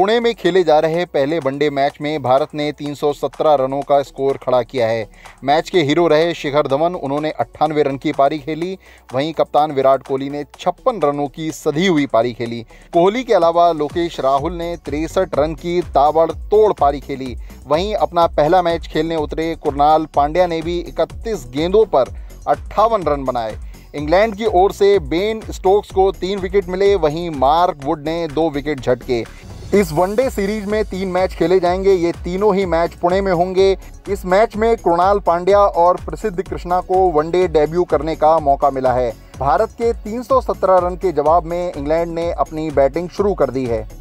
पुणे में खेले जा रहे पहले वनडे मैच में भारत ने 317 रनों का स्कोर खड़ा किया है। मैच के हीरो रहे शिखर धवन, उन्होंने 98 रन की पारी खेली। वहीं कप्तान विराट कोहली ने 56 रनों की सधी हुई पारी खेली। कोहली के अलावा लोकेश राहुल ने 63 रन की ताबड़तोड़ पारी खेली। वहीं अपना पहला मैच खेलने उतरे क्रुणाल पांड्या ने भी 31 गेंदों पर 58 रन बनाए। इंग्लैंड की ओर से बेन स्टोक्स को 3 विकेट मिले, वहीं मार्क वुड ने 2 विकेट झटके। इस वनडे सीरीज में 3 मैच खेले जाएंगे। ये तीनों ही मैच पुणे में होंगे। इस मैच में क्रुणाल पांड्या और प्रसिद्ध कृष्णा को वनडे डेब्यू करने का मौका मिला है। भारत के 317 रन के जवाब में इंग्लैंड ने अपनी बैटिंग शुरू कर दी है।